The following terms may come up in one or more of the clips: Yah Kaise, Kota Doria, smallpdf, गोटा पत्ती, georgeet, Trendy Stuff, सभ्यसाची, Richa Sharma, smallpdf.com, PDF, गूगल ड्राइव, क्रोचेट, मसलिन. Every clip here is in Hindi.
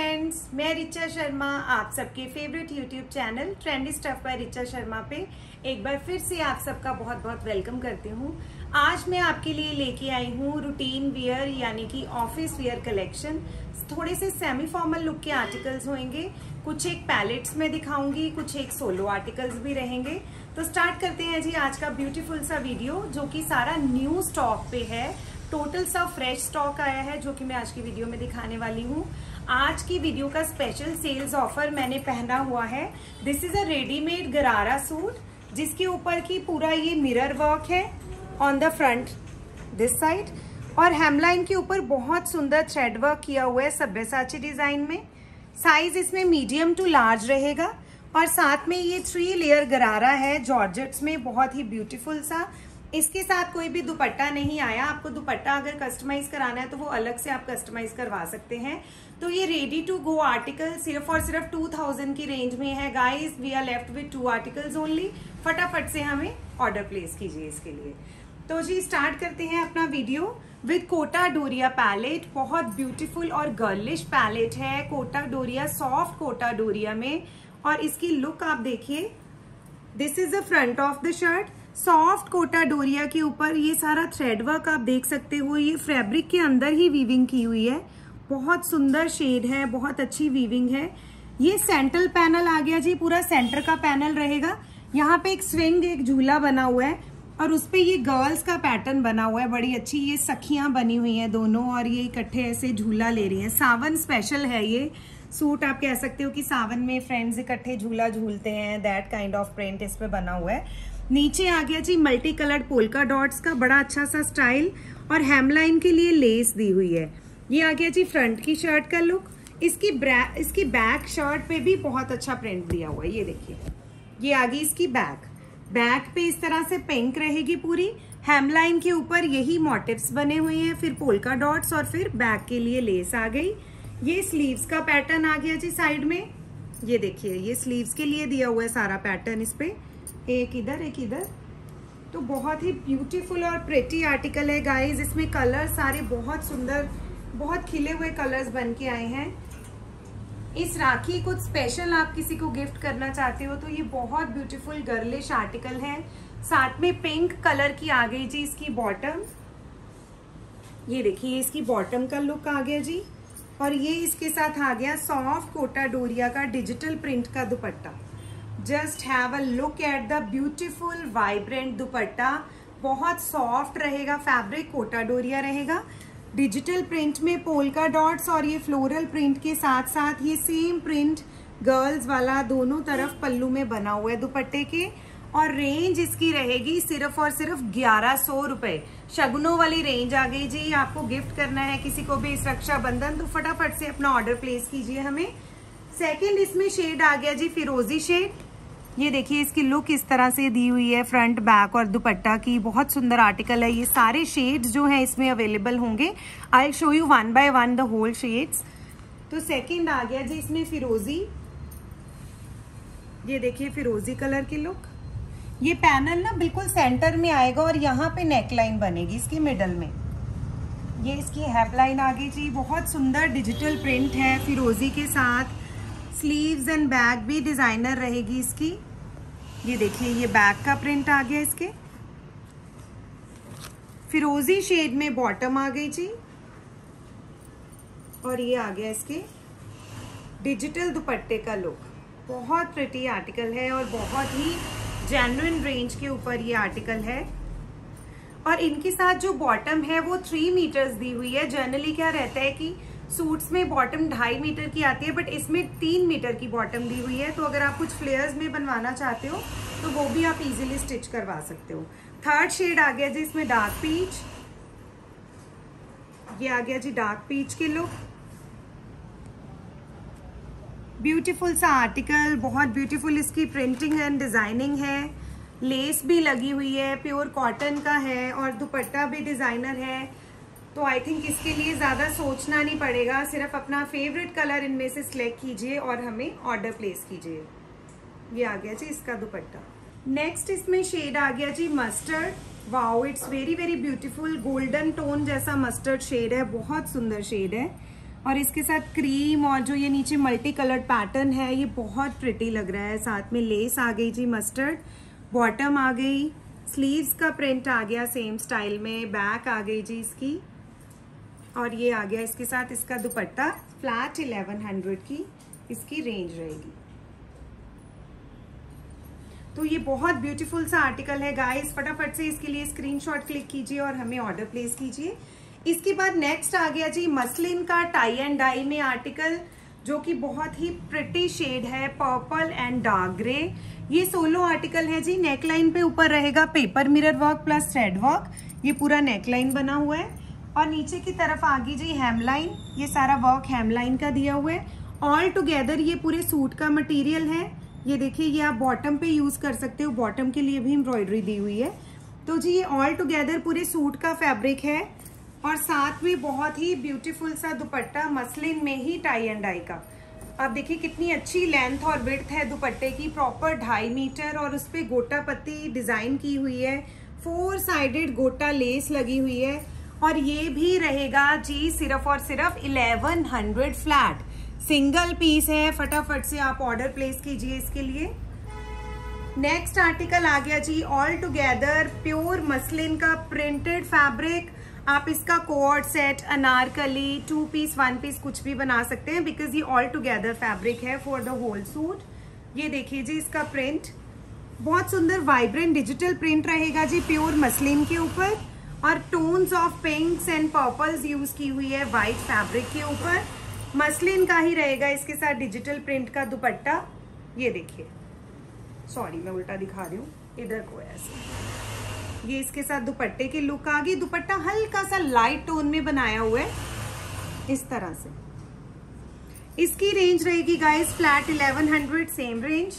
फ्रेंड्स, मैं रिचा शर्मा आप सबके favourite YouTube channel trendy stuff by Richa Sharma पे एक बार फिर से आप सबका बहुत बहुत वेलकम करती हूँ। आज मैं आपके लिए लेके आई हूँ रूटीन वियर यानी कि ऑफिस वियर कलेक्शन। थोड़े से सेमी फॉर्मल लुक के आर्टिकल्स होंगे, कुछ एक पैलेट्स में दिखाऊंगी, कुछ एक सोलो आर्टिकल्स भी रहेंगे। तो स्टार्ट करते हैं जी आज का ब्यूटीफुल सा वीडियो, जो कि सारा न्यू स्टॉक पे है। टोटल सा फ्रेश स्टॉक आया है जो कि मैं आज की वीडियो में दिखाने वाली हूँ। आज की वीडियो का स्पेशल सेल्स ऑफर मैंने पहना हुआ है। This is a readymade gharara suit जिसके ऊपर की पूरा ये मिरर वर्क है on the front this side, और हेमलाइन के ऊपर बहुत सुंदर थ्रेड वर्क किया हुआ है सभ्यसाची डिजाइन में। साइज इसमें मीडियम टू लार्ज रहेगा और साथ में ये 3 लेयर गरारा है जॉर्जेट्स में, बहुत ही ब्यूटीफुल सा। इसके साथ कोई भी दुपट्टा नहीं आया। आपको दुपट्टा अगर कस्टमाइज कराना है तो वो अलग से आप कस्टमाइज करवा सकते हैं। तो ये रेडी टू गो आर्टिकल सिर्फ और सिर्फ 2000 की रेंज में है। Guys, we are left with 2 articles only. फटाफट से हमें ऑर्डर प्लेस कीजिए इसके लिए। तो जी स्टार्ट करते हैं अपना video with Kota Doria palette. बहुत ब्यूटीफुल और गर्लिश पैलेट है कोटा डोरिया, सॉफ्ट कोटा डोरिया में। और इसकी लुक आप देखिए, this is the front of the shirt. Soft Kota Doria के ऊपर ये सारा थ्रेड वर्क आप देख सकते हो। ये फैब्रिक के अंदर ही वीविंग की हुई है, बहुत सुंदर शेड है, बहुत अच्छी वीविंग है। ये सेंट्रल पैनल आ गया जी, पूरा सेंटर का पैनल रहेगा। यहाँ पे एक स्विंग, एक झूला बना हुआ है और उस पर ये गर्ल्स का पैटर्न बना हुआ है। बड़ी अच्छी ये सखियाँ बनी हुई हैं दोनों और ये इकट्ठे ऐसे झूला ले रही हैं। सावन स्पेशल है ये सूट, आप कह सकते हो कि सावन में फ्रेंड्स इकट्ठे झूला झूलते हैं, दैट काइंड ऑफ प्रिंट इस पे बना हुआ है। नीचे आ गया जी मल्टी कलर्ड पोल्का डॉट्स का बड़ा अच्छा सा स्टाइल, और हेमलाइन के लिए लेस दी हुई है। ये आ गया जी फ्रंट की शर्ट का लुक। इसकी बैक शर्ट पे भी बहुत अच्छा प्रिंट दिया हुआ है, ये देखिए। ये आ गई इसकी बैक पे इस तरह से पिंक रहेगी पूरी। हेमलाइन के ऊपर यही मोटिव्स बने हुए हैं, फिर पोल्का डॉट्स और फिर बैक के लिए लेस आ गई। ये स्लीव्स का पैटर्न आ गया जी साइड में, ये देखिए। ये स्लीव्स के लिए दिया हुआ है सारा पैटर्न इस पे, एक इधर एक इधर। तो बहुत ही ब्यूटीफुल और प्रेटी आर्टिकल है गाइस। इसमें कलर सारे बहुत सुंदर, बहुत खिले हुए कलर्स बन के आए हैं। इस राखी कुछ स्पेशल आप किसी को गिफ्ट करना चाहते हो तो ये बहुत ब्यूटीफुल गर्लिश आर्टिकल है। साथ में पिंक कलर की आ गई जी इसकी बॉटम, ये देखिए। इसकी बॉटम का लुक आ गया जी, और ये इसके साथ आ गया सॉफ्ट कोटा डोरिया का डिजिटल प्रिंट का dupatta. Just have a look at the beautiful vibrant dupatta, बहुत सॉफ्ट रहेगा फैब्रिक, कोटा डोरिया रहेगा। डिजिटल प्रिंट में पोल्का डॉट्स और ये फ्लोरल प्रिंट के साथ साथ ये सेम प्रिंट गर्ल्स वाला दोनों तरफ पल्लू में बना हुआ है दुपट्टे के। और रेंज इसकी रहेगी सिर्फ और सिर्फ 1100 रुपये। शगुनों वाली रेंज आ गई जी। आपको गिफ्ट करना है किसी को भी इस रक्षाबंधन तो फटाफट से अपना ऑर्डर प्लेस कीजिए हमें। सेकेंड इसमें शेड आ गया जी फिरोजी शेड, ये देखिए। इसकी लुक इस तरह से दी हुई है फ्रंट बैक और दुपट्टा की, बहुत सुंदर आर्टिकल है। ये सारे शेड्स जो हैं इसमें अवेलेबल होंगे। I will show you one by one the whole shades. तो सेकंड आ गया जी इसमें फिरोजी, ये देखिए फिरोजी कलर की लुक। ये पैनल ना बिल्कुल सेंटर में आएगा और यहाँ पे नेकलाइन बनेगी इसके मिडल में। ये इसकी हेपलाइन आ गई जी, बहुत सुंदर डिजिटल प्रिंट है फिरोजी के साथ। स्लीव्स एंड बैक भी डिज़ाइनर रहेगी इसकी, ये देखिए। ये बैक का प्रिंट आ गया इसके, फिरोजी शेड में बॉटम आ गई जी, और ये आ गया इसके डिजिटल दुपट्टे का लुक। बहुत प्रिटी आर्टिकल है और बहुत ही जेन्युइन रेंज के ऊपर ये आर्टिकल है। और इनके साथ जो बॉटम है वो 3 मीटर्स दी हुई है। जनरली क्या रहता है कि सूट्स में बॉटम 2.5 मीटर की आती है, बट इसमें 3 मीटर की बॉटम दी हुई है। तो अगर आप कुछ फ्लेयर्स में बनवाना चाहते हो तो वो भी आप इजीली स्टिच करवा सकते हो। थर्ड शेड आ गया जी इसमें डार्क पीच, ये आ गया जी डार्क पीच के लुक। ब्यूटीफुल सा आर्टिकल, बहुत ब्यूटीफुल इसकी प्रिंटिंग एंड डिजाइनिंग है। लेस भी लगी हुई है, प्योर कॉटन का है और दुपट्टा भी डिजाइनर है। तो आई थिंक इसके लिए ज़्यादा सोचना नहीं पड़ेगा, सिर्फ अपना फेवरेट कलर इनमें से सिलेक्ट कीजिए और हमें ऑर्डर प्लेस कीजिए। ये आ गया जी इसका दुपट्टा। नेक्स्ट इसमें शेड आ गया जी mustard. Wow, it's very very beautiful. Golden tone जैसा मस्टर्ड शेड है, बहुत सुंदर शेड है। और इसके साथ क्रीम और जो ये नीचे मल्टी कलर्ड पैटर्न है ये बहुत प्रिटी लग रहा है। साथ में लेस आ गई जी मस्टर्ड, बॉटम आ गई, स्लीव्स का प्रिंट आ गया सेम स्टाइल में, बैक आ गई जी इसकी और ये आ गया इसके साथ इसका दुपट्टा। फ्लैट 1100 की इसकी रेंज रहेगी। तो ये बहुत ब्यूटीफुल सा आर्टिकल है गाइस, फटाफट से इसके लिए स्क्रीनशॉट क्लिक कीजिए और हमें ऑर्डर प्लेस कीजिए। इसके बाद नेक्स्ट आ गया जी मसलिन का टाई एंड डाई में आर्टिकल, जो कि बहुत ही प्रिटी शेड है, पर्पल एंड डार्क ग्रे। ये 16 आर्टिकल है जी। नेकलाइन पे ऊपर रहेगा paper mirror work plus thread work, ये पूरा नेकलाइन बना हुआ है। और नीचे की तरफ आ गई जी हेमलाइन, ये सारा वर्क हेमलाइन का दिया हुआ है। ऑल टुगेदर ये पूरे सूट का मटेरियल है। ये देखिए, ये आप बॉटम पे यूज़ कर सकते हो, बॉटम के लिए भी एम्ब्रॉयडरी दी हुई है। तो जी ये ऑल टुगेदर पूरे सूट का फैब्रिक है और साथ में बहुत ही ब्यूटीफुल सा दुपट्टा मसलिन में ही टाई एंड डाई का। आप देखिए कितनी अच्छी लेंथ और विड्थ है दुपट्टे की, प्रॉपर 2.5 मीटर और उस पर गोटा पत्ती डिज़ाइन की हुई है, 4 साइडेड गोटा लेस लगी हुई है। और ये भी रहेगा जी सिर्फ और सिर्फ 1100 फ्लैट, सिंगल पीस है। फटाफट से आप ऑर्डर प्लेस कीजिए इसके लिए। नेक्स्ट आर्टिकल आ गया जी ऑल टुगेदर प्योर मसलिन का प्रिंटेड फैब्रिक। आप इसका coord set, anarkali, 2 piece, 1 piece कुछ भी बना सकते हैं, बिकॉज ये ऑल टुगेदर फैब्रिक है फॉर द होल सूट। ये देखिए जी इसका प्रिंट बहुत सुंदर वाइब्रेंट डिजिटल प्रिंट रहेगा जी प्योर मसलिन के ऊपर और tones of pinks and purples use की हुई है वाइट फैब्रिक के ऊपर। मसलिन का ही रहेगा इसके साथ डिजिटल प्रिंट का दुपट्टा। ये देखिए, सॉरी मैं उल्टा दिखा रही हूँ, इधर को ऐसे। ये इसके साथ दुपट्टे की लुक आ गई। दुपट्टा हल्का सा लाइट टोन में बनाया हुआ है इस तरह से। इसकी रेंज रहेगी guys flat 1100, same range.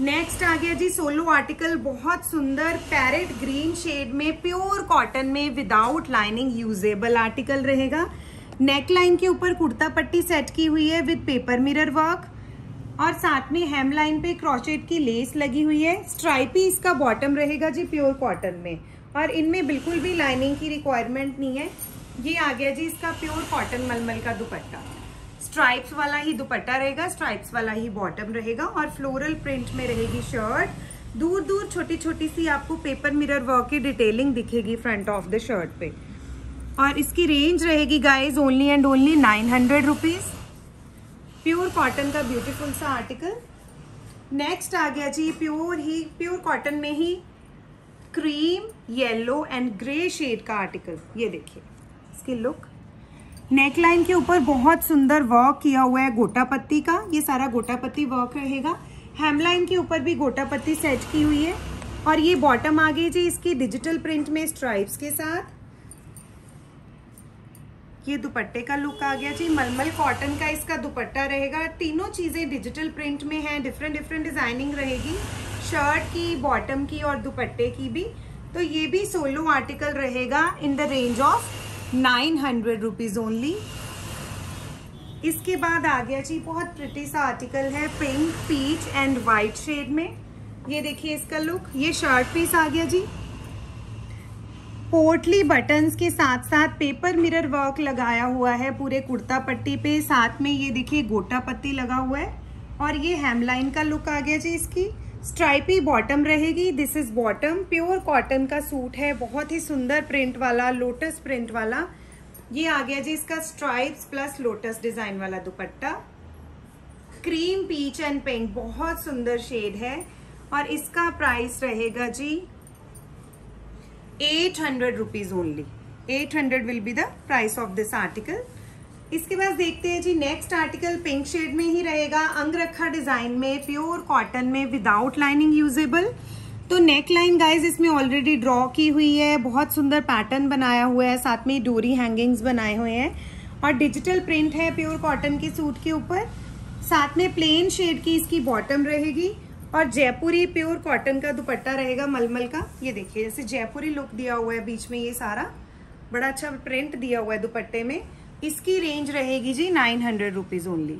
Next आ गया जी 16 आर्टिकल, बहुत सुंदर पैरेट ग्रीन शेड में, प्योर कॉटन में, विदाउट लाइनिंग यूजेबल आर्टिकल रहेगा। नेकलाइन के ऊपर कुर्ता पट्टी सेट की हुई है विद पेपर मिरर वर्क और साथ में हेमलाइन पे क्रोचेट की लेस लगी हुई है। स्ट्राइपी इसका बॉटम रहेगा जी प्योर कॉटन में और इनमें बिल्कुल भी लाइनिंग की रिक्वायरमेंट नहीं है। ये आ गया जी इसका प्योर कॉटन मलमल का दुपट्टा, स्ट्राइप्स वाला ही दुपट्टा रहेगा, स्ट्राइप्स वाला ही बॉटम रहेगा और फ्लोरल प्रिंट में रहेगी शर्ट। दूर दूर छोटी छोटी सी आपको पेपर मिरर वर्क की डिटेलिंग दिखेगी फ्रंट ऑफ द शर्ट पे और इसकी रेंज रहेगी guys only and only 900 rupees. Pure cotton का ब्यूटीफुल सा आर्टिकल। नेक्स्ट आ गया जी प्योर कॉटन में ही cream, yellow and grey shade का आर्टिकल। ये देखिए इसकी लुक, नेकलाइन के ऊपर बहुत सुंदर वर्क किया हुआ है गोटा पत्ती का, ये सारा गोटा पत्ती वर्क रहेगा। हेमलाइन के ऊपर भी गोटा पत्ती सेट की हुई है और ये बॉटम आ गई जी इसकी डिजिटल प्रिंट में स्ट्राइप्स के साथ। ये दुपट्टे का लुक आ गया जी, मलमल कॉटन का इसका दुपट्टा रहेगा। तीनों चीज़ें डिजिटल प्रिंट में हैं, डिफरेंट डिफरेंट डिजाइनिंग रहेगी शर्ट की, बॉटम की और दुपट्टे की भी। तो ये भी 16 आर्टिकल रहेगा in the range of 900 rupees only. इसके बाद आ गया जी बहुत प्रिटी सा आर्टिकल है pink, peach and white shade में। ये देखिए इसका लुक, ये शर्ट पीस आ गया जी, पोर्टली बटन्स के साथ साथ पेपर मिरर वर्क लगाया हुआ है पूरे कुर्ता पट्टी पे, साथ में ये देखिए गोटा पत्ती लगा हुआ है और ये हेमलाइन का लुक आ गया जी। इसकी स्ट्राइपी बॉटम रहेगी, this is bottom. Pure cotton का सूट है, बहुत ही सुंदर प्रिंट वाला, लोटस प्रिंट वाला। ये आ गया जी इसका स्ट्राइप्स प्लस लोटस डिजाइन वाला dupatta. Cream, peach and pink, बहुत सुंदर शेड है और इसका प्राइस रहेगा जी 800 rupees only. 800 will be the price of this article. इसके बाद देखते हैं जी नेक्स्ट आर्टिकल पिंक शेड में ही रहेगा, अंगरखा डिजाइन में, प्योर कॉटन में, विदाउट लाइनिंग यूजेबल। तो नेक लाइन गाइज इसमें ऑलरेडी ड्रॉ की हुई है, बहुत सुंदर पैटर्न बनाया हुआ है, साथ में डोरी हैंगिंग्स बनाए हुए हैं और डिजिटल प्रिंट है प्योर कॉटन के सूट के ऊपर। साथ में प्लेन शेड की इसकी बॉटम रहेगी और जयपुरी प्योर कॉटन का दुपट्टा रहेगा मलमल का। ये देखिए जैसे जयपुरी लुक दिया हुआ है बीच में, ये सारा बड़ा अच्छा प्रिंट दिया हुआ है दुपट्टे में। इसकी रेंज रहेगी जी 900 रुपीज़ ओनली।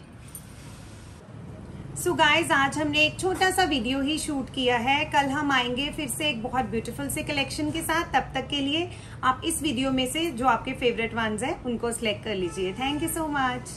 सो गाइज आज हमने एक छोटा सा वीडियो ही शूट किया है, कल हम आएंगे फिर से एक बहुत ब्यूटीफुल से कलेक्शन के साथ। तब तक के लिए आप इस वीडियो में से जो आपके फेवरेट वंस हैं उनको सिलेक्ट कर लीजिए। Thank you so much.